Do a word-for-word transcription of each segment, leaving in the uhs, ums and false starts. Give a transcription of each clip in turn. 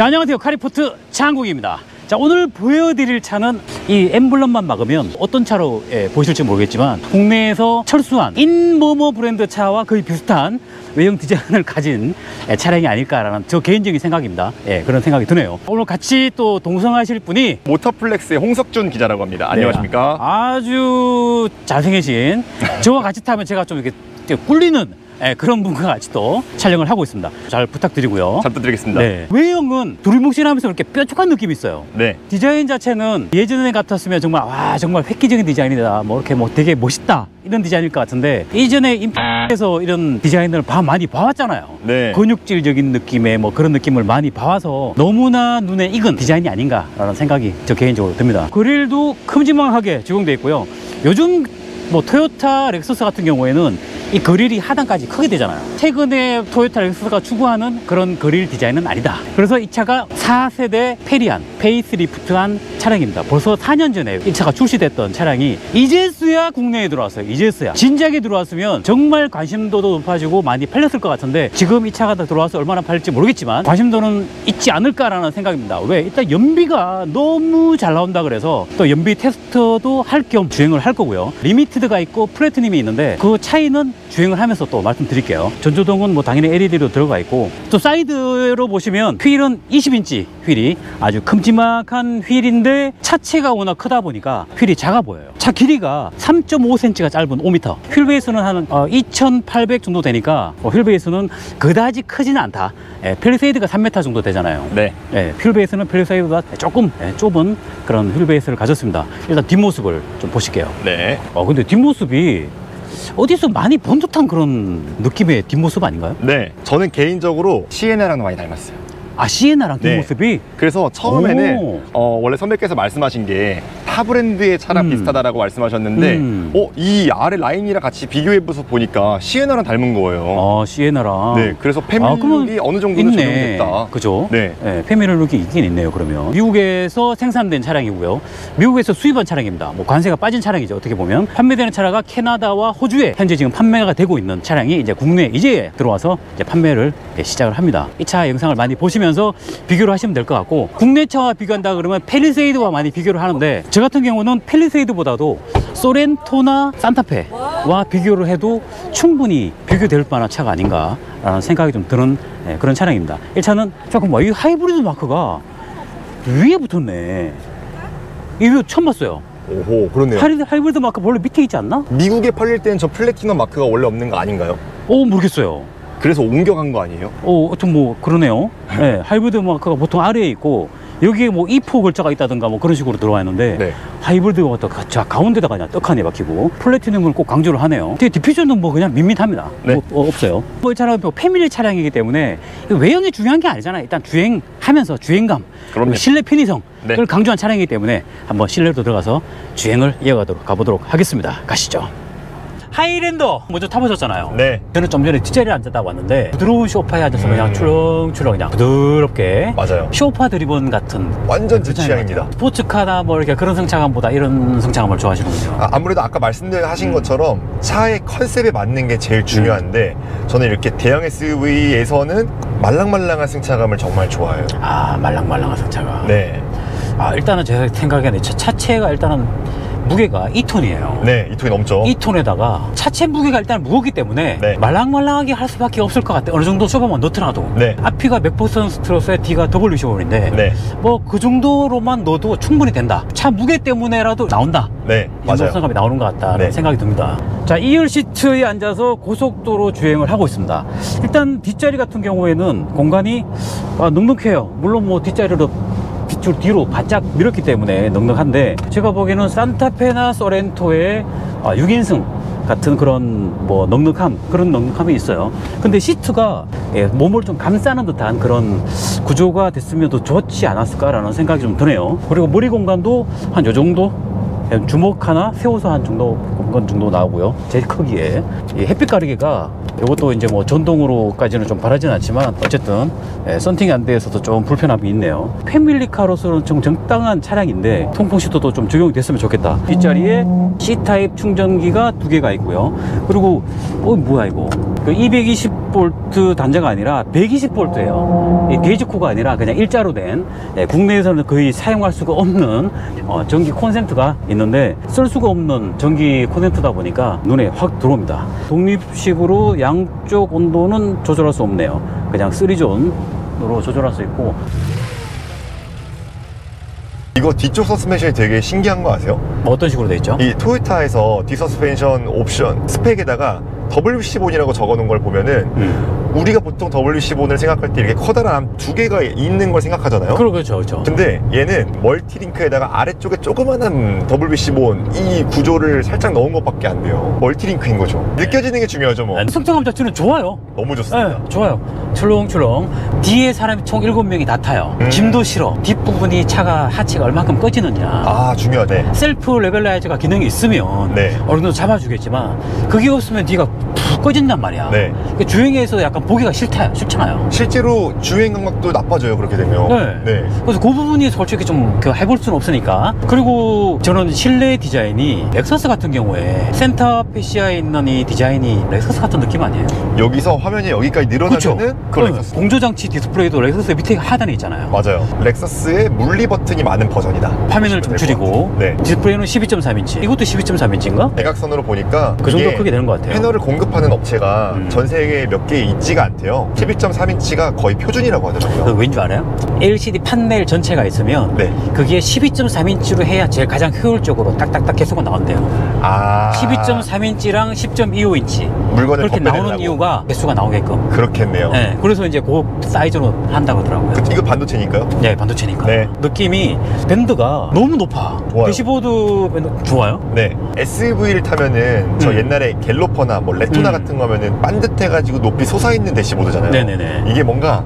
자, 안녕하세요. 카리포트 차한국입니다. 자, 오늘 보여드릴 차는 이 엠블럼만 막으면 어떤 차로 예, 보실지 모르겠지만 국내에서 철수한 인모모 브랜드 차와 거의 비슷한 외형 디자인을 가진 예, 차량이 아닐까라는 저 개인적인 생각입니다. 예, 그런 생각이 드네요. 오늘 같이 또 동성하실 분이 모터플렉스의 홍석준 기자라고 합니다. 안녕하십니까? 네, 아주 잘생기신 저와 같이 타면 제가 좀 이렇게 꿀리는 예, 그런 분과 같이 또 촬영을 하고 있습니다. 잘 부탁드리고요. 잘 부탁드리겠습니다. 네. 외형은 두리뭉실하면서 이렇게 뾰족한 느낌이 있어요. 네. 디자인 자체는 예전에 같았으면 정말 와 정말 획기적인 디자인이다. 뭐 이렇게 뭐 되게 멋있다. 이런 디자인일 것 같은데 이전에 인피에서 이런 디자인을 봐, 많이 봐왔잖아요. 네. 근육질적인 느낌의 뭐 그런 느낌을 많이 봐와서 너무나 눈에 익은 디자인이 아닌가라는 생각이 저 개인적으로 듭니다. 그릴도 큼지막하게 적용되어 있고요. 요즘 뭐 토요타 렉서스 같은 경우에는 이 그릴이 하단까지 크게 되잖아요. 최근에 토요타 렉서스가 추구하는 그런 그릴 디자인은 아니다. 그래서 이 차가 사 세대 페리안 페이스리프트한 차량입니다. 벌써 사 년 전에 이 차가 출시됐던 차량이 이제서야 국내에 들어왔어요. 이제서야 진작에 들어왔으면 정말 관심도도 높아지고 많이 팔렸을 것 같은데 지금 이 차가 다 들어와서 얼마나 팔릴지 모르겠지만 관심도는 있지 않을까라는 생각입니다. 왜? 일단 연비가 너무 잘 나온다 그래서 또 연비 테스트도 할 겸 주행을 할 거고요. 리미트 가 있고 플래티넘이 있는데 그 차이는 주행을 하면서 또 말씀드릴게요. 전조등은 뭐 당연히 엘이디로 들어가 있고 또 사이드로 보시면 휠은 이십 인치 휠이 아주 큼지막한 휠인데 차체가 워낙 크다 보니까 휠이 작아 보여요. 차 길이가 삼 점 오 센티미터가 짧은 오 미터 휠 베이스는 한 어, 이천팔백 정도 되니까 어, 휠 베이스는 그다지 크지는 않다. 예, 펠리세이드가 삼 미터 정도 되잖아요. 네. 예, 휠 베이스는 펠리세이드보다 조금 예, 좁은 그런 휠 베이스를 가졌습니다. 일단 뒷모습을 좀 보실게요. 네. 어, 근데 뒷모습이 어디서 많이 본 듯한 그런 느낌의 뒷모습 아닌가요? 네, 저는 개인적으로 시에나랑 많이 닮았어요. 아, 시에나랑 뒷모습이? 네. 그래서 처음에는 어, 원래 선배께서 말씀하신 게 타 브랜드의 차랑 음. 비슷하다라고 말씀하셨는데 음. 어, 이 아래 라인이랑 같이 비교해서 보니까 시에나랑 닮은 거예요. 아, 시에나랑. 네, 그래서 패밀리룩이 아, 어느 정도는 적용됐다. 그죠? 네. 네, 패밀리룩이 있긴 있네요. 그러면 미국에서 생산된 차량이고요. 미국에서 수입한 차량입니다. 뭐 관세가 빠진 차량이죠. 어떻게 보면 판매되는 차량가 캐나다와 호주에 현재 지금 판매가 되고 있는 차량이 이제 국내에 이제 들어와서 이제 판매를 이제 시작을 합니다. 이 차 영상을 많이 보시면서 비교를 하시면 될 것 같고 국내 차와 비교한다 그러면 페리세이드와 많이 비교를 하는데. 저 같은 경우는 펠리세이드보다도 소렌토나 산타페와 비교를 해도 충분히 비교될 만한 차가 아닌가라는 생각이 좀 드는 그런 차량입니다. 이 차는 잠깐만, 이 하이브리드 마크가 위에 붙었네. 이거 처음 봤어요. 오호, 그렇네요. 하이브리드, 하이브리드 마크 원래 밑에 있지 않나? 미국에 팔릴 때는 저 플래티넘 마크가 원래 없는 거 아닌가요? 오, 모르겠어요. 그래서 옮겨간 거 아니에요? 어, 하여튼 뭐 그러네요. 네, 하이브리드 마크가 보통 아래에 있고 여기에 뭐 이 사 글자가 있다든가 뭐 그런 식으로 들어와 있는데 네. 하이브리드가 자, 가운데다가 그냥 떡하니 박히고 플래티넘을 꼭 강조를 하네요. 되게 디퓨전은 뭐 그냥 밋밋합니다. 네. 뭐, 어, 없어요. 뭐 이 차량은 뭐 패밀리 차량이기 때문에 외형이 중요한 게 아니잖아요. 일단 주행하면서 주행감, 그럼요. 실내 편의성을 네. 강조한 차량이기 때문에 한번 실내로 들어가서 주행을 이어가도록 가보도록 하겠습니다. 가시죠. 하이랜더 먼저 타보셨잖아요. 네. 저는 좀 전에 뒷자리에 앉았다 왔는데 부드러운 쇼파에 앉아서 음. 그냥 출렁출렁 그냥 부드럽게 맞아요. 쇼파 드리븐 같은 완전 제 취향입니다. 스포츠카나 뭐 이렇게 그런 성차감보다 이런 성차감을 좋아하시는군요. 아, 아무래도 아까 말씀하신 음. 것처럼 차의 컨셉에 맞는 게 제일 중요한데 음. 저는 이렇게 대형 에스유브이에서는 말랑말랑한 승차감을 정말 좋아해요. 아, 말랑말랑한 승차감. 네. 아, 일단은 제 생각에는 차, 차체가 일단은 무게가 이 톤이에요. 네, 이 톤이 넘죠. 이 톤에다가 차체 무게가 일단 무겁기 때문에 네. 말랑말랑하게 할 수밖에 없을 것 같아요. 어느 정도 쇼파만 넣더라도 네. 앞이가 맥퍼슨 스트러스에 뒤가 더블유 이십오인데 네. 뭐 그 정도로만 넣어도 충분히 된다. 차 무게 때문에라도 나온다. 네, 맞아요. 감이 나오는 것 같다는 네. 생각이 듭니다. 자, 이열 시트에 앉아서 고속도로 주행을 하고 있습니다. 일단 뒷자리 같은 경우에는 공간이 아, 넉넉해요. 물론 뭐 뒷자리로 저 뒤로 바짝 밀었기 때문에 넉넉한데 제가 보기에는 산타페나 소렌토의 육 인승 같은 그런 뭐 넉넉함 그런 넉넉함이 있어요. 근데 시트가 예, 몸을 좀 감싸는 듯한 그런 구조가 됐으면 더 좋지 않았을까라는 생각이 좀 드네요. 그리고 머리 공간도 한 요 정도 주먹 하나 세워서 한 정도 공간 정도 나오고요. 제 크기에 이 햇빛 가리개가 이것도 이제 뭐 전동으로까지는 좀 바라진 않지만 어쨌든 예, 썬팅이 안 돼서도 좀 불편함이 있네요. 패밀리카로서는 좀 적당한 차량인데 통풍 시트도 좀 적용이 됐으면 좋겠다. 뒷자리에 C타입 충전기가 두 개가 있고요. 그리고 어 뭐야 이거 그 이백이십 볼트 단자가 아니라 백이십 볼트예요. 돼지코가 아니라 그냥 일자로 된 예, 국내에서는 거의 사용할 수가 없는 어, 전기 콘센트가 있는데 쓸 수가 없는 전기 콘센트다 보니까 눈에 확 들어옵니다. 독립식으로 양쪽 온도는 조절할 수 없네요. 그냥 쓰리 존으로 조절할 수 있고. 이거 뒤쪽 서스펜션이 되게 신기한 거 아세요? 어떤 식으로 돼 있죠? 이 토요타에서 뒷서스펜션 옵션 스펙에다가 더블유 씨 본이라고 적어놓은 걸 보면은 음. 우리가 보통 더블유 씨 본을 생각할 때 이렇게 커다란 두 개가 있는 걸 생각하잖아요. 그렇죠, 그렇죠. 근데 얘는 멀티링크에다가 아래쪽에 조그만한 더블유 씨 본 이 구조를 살짝 넣은 것밖에 안 돼요. 멀티링크인 거죠. 네. 느껴지는 게 중요하죠, 뭐. 성장감 자체는 좋아요. 너무 좋습니다. 네, 좋아요. 출렁출렁. 뒤에 사람이 총 일곱 명이 다 타요. 음. 짐도 실어. 뒷부분이 차가 하체가 얼만큼 꺼지느냐. 아, 중요하네. 셀프 레벨라이저가 기능이 있으면 네. 어느 정도 잡아주겠지만 그게 없으면 뒤가 푹 꺼진단 말이야. 네. 그러니까 주행에서 약간 보기가 싫다, 싫잖아요. 실제로 주행 감각도 나빠져요, 그렇게 되면. 네. 네. 그래서 그 부분이 솔직히 좀 해볼 수는 없으니까. 그리고 저는 실내 디자인이 렉서스 같은 경우에 센터 피시아에 있는 이 디자인이 렉서스 같은 느낌 아니에요? 여기서 화면이 여기까지 늘어나면은 그 렉서스. 공조장치 디스플레이도 렉서스 밑에 하단에 있잖아요. 맞아요. 렉서스의 물리 버튼이 많은 버전이다. 화면을 좀 줄이고 네. 디스플레이는 십이 점 삼 인치. 이것도 십이 점 삼 인치인가? 대각선으로 보니까 그 정도 크게 되는 것 같아요. 패널을 공급하는 업체가 음. 전 세계에 몇 개 있지가 않대요. 십이 점 삼 인치가 거의 표준이라고 하더라고요. 그 왠 줄 알아요? 엘 씨 디 판넬 전체가 있으면 네. 그게 십이 점 삼 인치로 해야 제일 가장 효율적으로 딱딱딱 계속 나온대요. 아 십이 점 삼 인치랑 십 점 이오 인치 물건을 그렇게 나오는 이유가 개수가 나오게끔. 그렇겠네요. 네. 그래서 이제 그 사이즈로 한다고 하더라고요. 그, 이거 반도체니까요? 네, 반도체니까. 네. 느낌이 밴드가 너무 높아. 좋아요. 대시보드 밴드 좋아요? 네. 에스 유 브이를 타면은 음. 저 옛날에 갤로퍼나 뭐 레토나 음. 같은 거 하면은 반듯해가지고 높이 솟아있는 대시보드잖아요. 네네네. 이게 뭔가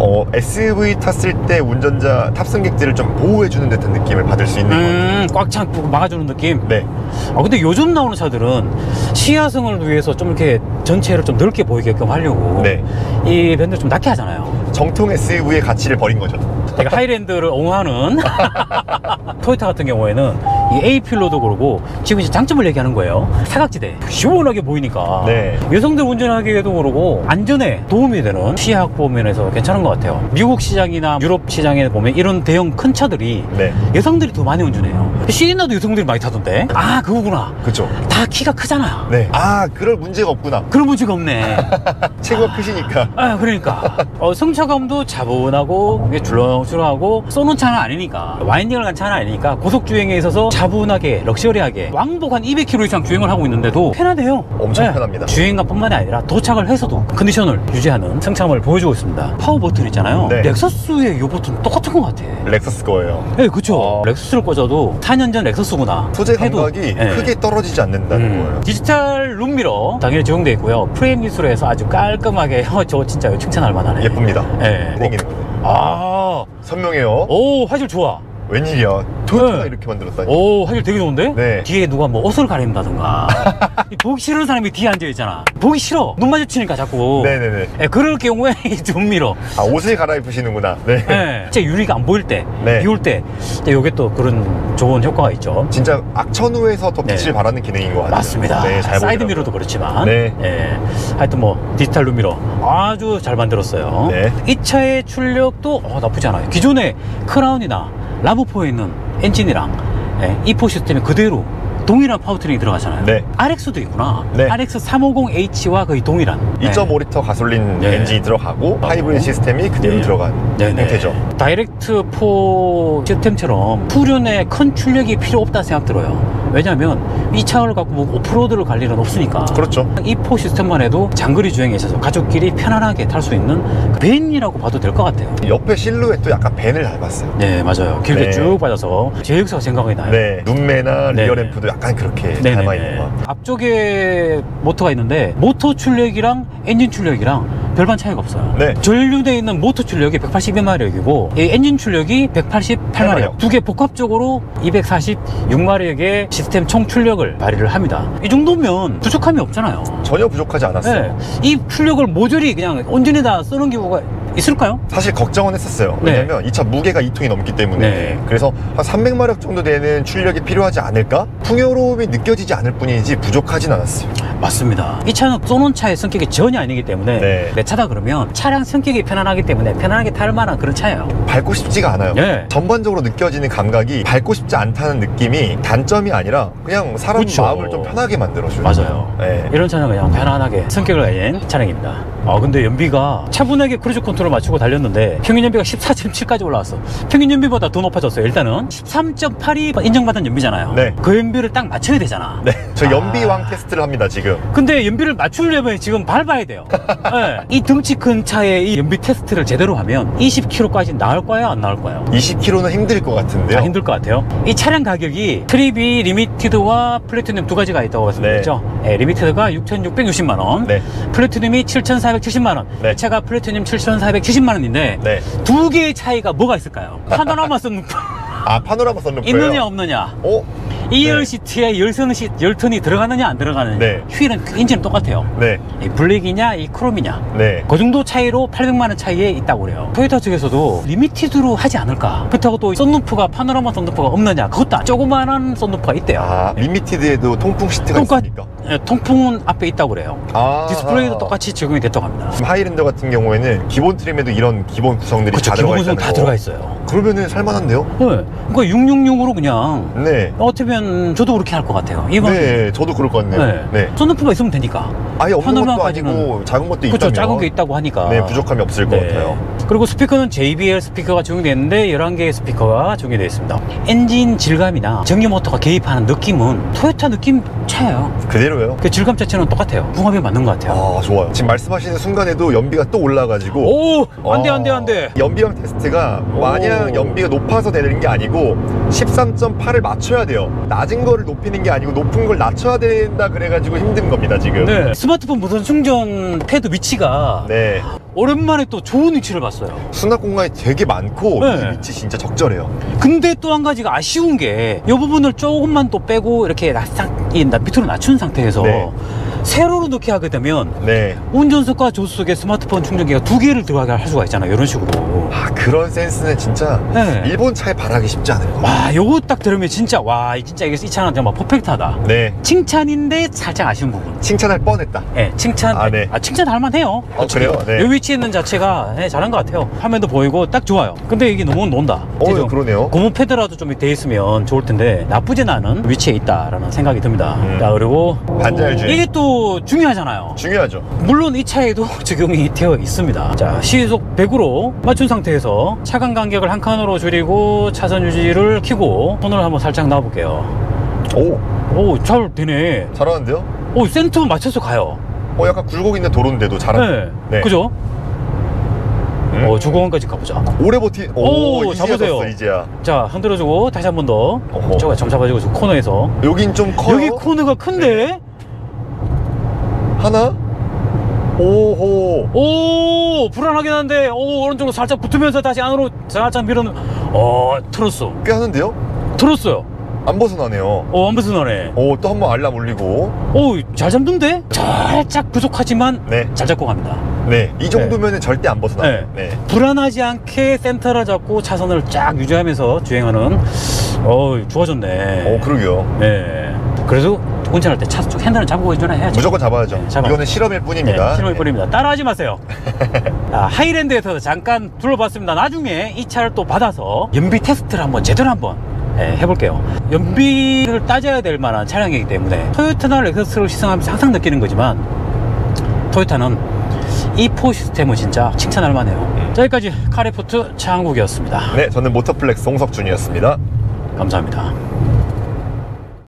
어, 에스 유 브이 탔을 때 운전자 탑승객들을 좀 보호해주는 듯한 느낌을 받을 수 있는 음, 것 같아요. 꽉 참고 막아주는 느낌? 네. 아, 근데 요즘 나오는 차들은 시야성을 위해서 좀 이렇게 전체를 좀 넓게 보이게끔 하려고 네. 이 밴드를 좀 낮게 하잖아요. 정통 에스 유 브이의 가치를 버린 거죠. 제가 하이랜드를 옹호하는 토요타 같은 경우에는 이 에이 필러도 그러고 지금 이제 장점을 얘기하는 거예요. 사각지대 시원하게 보이니까 네. 여성들 운전하기에도 그러고 안전에 도움이 되는 시야 확보 면에서 괜찮은 것 같아요. 미국 시장이나 유럽 시장에 보면 이런 대형 큰 차들이 네. 여성들이 더 많이 운전해요. 시리나도 여성들이 많이 타던데. 아 그거구나. 그렇죠. 다 키가 크잖아. 네. 아 그럴 문제가 없구나. 그럴 문제가 없네. 체구가 아, 크시니까. 아 그러니까 어, 승차감도 차분하고 줄렁 하고 쏘는 차는 아니니까 와인딩을 간 차는 아니니까 고속주행에 있어서 차분하게 럭셔리하게 왕복 한 이백 킬로미터 이상 주행을 하고 있는데도 편하대요. 엄청 네. 편합니다. 주행감 뿐만이 아니라 도착을 해서도 컨디션을 유지하는 승차감을 보여주고 있습니다. 파워 버튼 있잖아요. 네. 렉서스의 이 버튼 똑같은 것 같아. 렉서스 거예요. 네 그쵸. 어... 렉서스를 꽂아도 사 년 전 렉서스구나. 소재 감각이 해도... 네. 크게 떨어지지 않는다는 음. 거예요. 디지털 룸미러 당연히 적용되어 있고요. 프레임 기술에 해서 아주 깔끔하게 저거 진짜 칭찬할 만하네. 예쁩니다. 네. 네. 아 선명해요. 오 화질 좋아. 웬일이야. 토요타가 네. 이렇게 만들었다니. 오 화질 되게 좋은데? 네. 뒤에 누가 뭐 옷을 가린다던가 보기 싫은 사람이 뒤에 앉아있잖아. 보기 싫어. 눈 마주치니까 자꾸. 네네네. 네, 그럴 경우에 좀 밀어. 아 옷을 갈아입으시는구나. 네. 네. 진짜 유리가 안 보일 때 네. 비올 때 요게 또 그런 좋은 효과가 있죠. 진짜 악천후에서 더 빛을 네. 바라는 기능인 것 같아요. 맞습니다. 네, 잘 사이드 미러도 그렇지만 네. 네. 하여튼 뭐 디지털 룸미러 아주 잘 만들었어요. 네. 이 차의 출력도 어, 나쁘지 않아요. 기존에 크라운이나 라브사에 있는 엔진이랑 예, 이 사 시스템이 그대로 동일한 파워트레인이 들어가잖아요. 네. 알엑스도 있구나. 네. 알엑스 삼백오십 에이치와 거의 동일한 이 점 오 리터 네. 가솔린 네. 엔진이 들어가고 하이브리드 시스템이 그대로 네. 들어간 네. 형태죠. 다이렉트 포 시스템처럼 후륜에 큰 출력이 필요 없다 생각 들어요. 왜냐면 이 차를 갖고 뭐 오프로드를 갈 일은 없으니까. 그렇죠. 이 사 시스템만 해도 장거리 주행에 있어서 가족끼리 편안하게 탈 수 있는 그 밴이라고 봐도 될 것 같아요. 옆에 실루엣도 약간 밴을 닮았어요. 네 맞아요. 길게 네. 쭉 빠져서 제육사가 생각이 나요. 네 눈매나 네. 리어램프도 약간 그렇게 네네네. 닮아있는 것 같아요. 앞쪽에 모터가 있는데 모터 출력이랑 엔진 출력이랑 별반 차이가 없어요. 네. 전류되어 있는 모터 출력이 백팔십이 마력이고 이 엔진 출력이 백팔십팔 마력, 두 개 복합적으로 이백사십육 마력의 시스템 총 출력을 발휘를 합니다. 이 정도면 부족함이 없잖아요. 전혀 부족하지 않았어요. 네. 이 출력을 모조리 그냥 온전히다 쓰는 경우가 있을까요? 사실 걱정은 했었어요. 왜냐면 네. 이 차 무게가 이 톤이 넘기 때문에 네. 그래서 한 삼백 마력 정도 되는 출력이 필요하지 않을까? 풍요로움이 느껴지지 않을 뿐이지 부족하진 않았어요. 맞습니다. 이 차는 쏘는 차의 성격이 전혀 아니기 때문에 네. 내 차다 그러면 차량 성격이 편안하기 때문에 편안하게 탈 만한 그런 차예요. 밟고 싶지가 않아요. 네. 전반적으로 느껴지는 감각이 밟고 싶지 않다는 느낌이 단점이 아니라 그냥 사람 그쵸. 마음을 좀 편하게 만들어줘요. 맞아요. 네. 이런 차는 그냥 편안하게 성격을 가진 차량입니다. 아 근데 연비가 차분하게 크루즈 컨트롤 맞추고 달렸는데 평균 연비가 십사 점 칠까지 올라왔어. 평균 연비보다 더 높아졌어요. 일단은 십삼 점 팔이 인정받은 연비잖아요. 네. 그 연비를 딱 맞춰야 되잖아. 네. 저 연비왕 아... 테스트를 합니다 지금. 근데 연비를 맞추려면 지금 밟아야 돼요. 네. 이 등치 큰 차의 이 연비 테스트를 제대로 하면 이십 킬로미터까지 나올 거예요, 안 나올 거예요? 이십 킬로미터는 힘들 것 같은데요. 아, 힘들 것 같아요. 이 차량 가격이 트리비 리미티드와 플래티넘 두 가지가 있다고 말씀드렸죠. 네. 네, 리미티드가 육천육백육십만 원, 네. 플래티넘이 칠천사백칠십만 원. 네. 이 차가 플래티넘 칠천사백칠십만 원인데 네. 두 개의 차이가 뭐가 있을까요? 파노라마 썬루프. 아, 파노라마 썬루프요? 있느냐 없느냐. 오? 이열 네. 시트에 열선 시, 열턴이 들어가느냐 안 들어가느냐. 네. 휠은 인지는 똑같아요. 네. 이 블랙이냐 이 크롬이냐. 네. 그 정도 차이로 팔백만 원 차이에 있다고 그래요. 토요타 측에서도 리미티드로 하지 않을까. 그렇다고 또 썬루프가 파노라마 썬루프가 없느냐. 그것도 조그만한 썬루프가 있대요. 아, 리미티드에도 통풍 시트가 똑같, 있습니까? 예, 통풍은 앞에 있다고 그래요. 아, 디스플레이도 아. 똑같이 적용이 됐다고 합니다. 하이랜더 같은 경우에는 기본 트림에도 이런 기본 구성들이 그쵸, 다 기본 들어가 있어요. 다 들어가 있어요. 그러면은 살만한데요? 네. 그러니까 육백육십육으로 그냥. 네. 어떻게 저도 그렇게 할 것 같아요. 이번 네, 저도 그럴 것 같네요. 네. 썬루프가 네. 있으면 되니까. 아예 없는 것도 아니고 작은 것도 있다면. 그렇죠. 작은 게 있다고 하니까. 네, 부족함이 없을 네. 것 같아요. 그리고 스피커는 제이비엘 스피커가 적용되어 있는데 열한 개의 스피커가 적용되어 있습니다. 엔진 질감이나 전기모터가 개입하는 느낌은 토요타 느낌 차예요. 그대로요? 그 질감 자체는 똑같아요. 궁합이 맞는 것 같아요. 아, 좋아요. 지금 말씀하시는 순간에도 연비가 또 올라가지고 오! 안 돼, 안 돼, 안 돼. 연비형 테스트가 오. 마냥 연비가 높아서 되는 게 아니고 십삼 점 팔을 맞춰야 돼요. 낮은 거를 높이는 게 아니고 높은 걸 낮춰야 된다 그래가지고 힘든 겁니다 지금. 네. 스마트폰 무선 충전 패드 위치가 네. 오랜만에 또 좋은 위치를 봤어요. 수납 공간이 되게 많고 네. 이 위치 진짜 적절해요. 근데 또 한 가지가 아쉬운 게 이 부분을 조금만 또 빼고 이렇게 싹 밑으로 낮춘 상태에서 네. 세로로 넣게 하게 되면 네. 운전석과 조수석에 스마트폰 충전기가 두 개를 들어가게 할 수가 있잖아요. 이런 식으로. 아 그런 센스는 진짜 네. 일본 차에 바라기 쉽지 않을 것 같아요. 와 요거 딱 들으면 진짜 와 진짜 이 차는 정말 퍼펙트하다. 네. 칭찬인데 살짝 아쉬운 부분. 칭찬할 뻔했다. 네. 칭찬. 아, 네. 아 칭찬할 만해요. 아, 그래요? 네. 요 위치에 있는 자체가 네, 잘한 것 같아요. 화면도 보이고 딱 좋아요. 근데 이게 너무 논다. 어 네, 그러네요. 고무 패드라도 좀 돼 있으면 좋을 텐데 나쁘진 않은 위치에 있다라는 생각이 듭니다. 음. 자 그리고 반자율주행. 이게 또 중요하잖아요. 중요하죠. 물론 이 차에도 적용이 되어 있습니다. 자, 시속 백으로 맞춘 상태에서 차간 간격을 한 칸으로 줄이고 차선 유지를 켜고 손을 한번 살짝 놔볼게요. 오, 오, 잘 되네. 잘하는데요? 오, 센터 맞춰서 가요. 어, 약간 굴곡 있는 도로인데도 잘하네. 네, 그죠? 음. 어, 조공원까지 가보자. 오래 버티. 오, 오 잡으세요. 이제야. 자, 흔들어주고 다시 한 번 더. 저거 점 잡아주고 저 코너에서. 여긴 좀 커요. 여기 코너가 큰데. 네. 하나? 오호. 오, 불안하긴 한데, 오, 오른쪽으로 살짝 붙으면서 다시 안으로 살짝 밀어넣. 어, 틀었어. 꽤 하는데요? 틀었어요. 안 벗어나네요. 어, 안 벗어나네. 오, 또 한 번 알람 울리고. 오, 잘 잡는데? 살짝 부족하지만, 네. 잘 잡고 갑니다. 네. 이 정도면 네. 절대 안 벗어나요. 네. 네. 불안하지 않게 센터를 잡고 차선을 쫙 유지하면서 주행하는, 어 좋아졌네. 오, 그러게요. 네. 그래서, 운전할 때 차 쪽 핸들을 잡고 운전해야죠. 무조건 잡아야죠. 네, 잡아. 이거는 실험일 뿐입니다. 네, 실험일 네. 뿐입니다. 따라하지 마세요. 자, 하이랜드에서 잠깐 둘러봤습니다. 나중에 이 차를 또 받아서 연비 테스트를 한번 제대로 한번 네, 해볼게요. 연비를 따져야 될 만한 차량이기 때문에 토요타나 렉서스를 시승하면서 항상 느끼는 거지만 토요타는 이 사 시스템은 진짜 칭찬할 만해요. 여기까지 카리포트 차한국이었습니다. 네, 저는 모터플렉스 홍석준이었습니다. 감사합니다.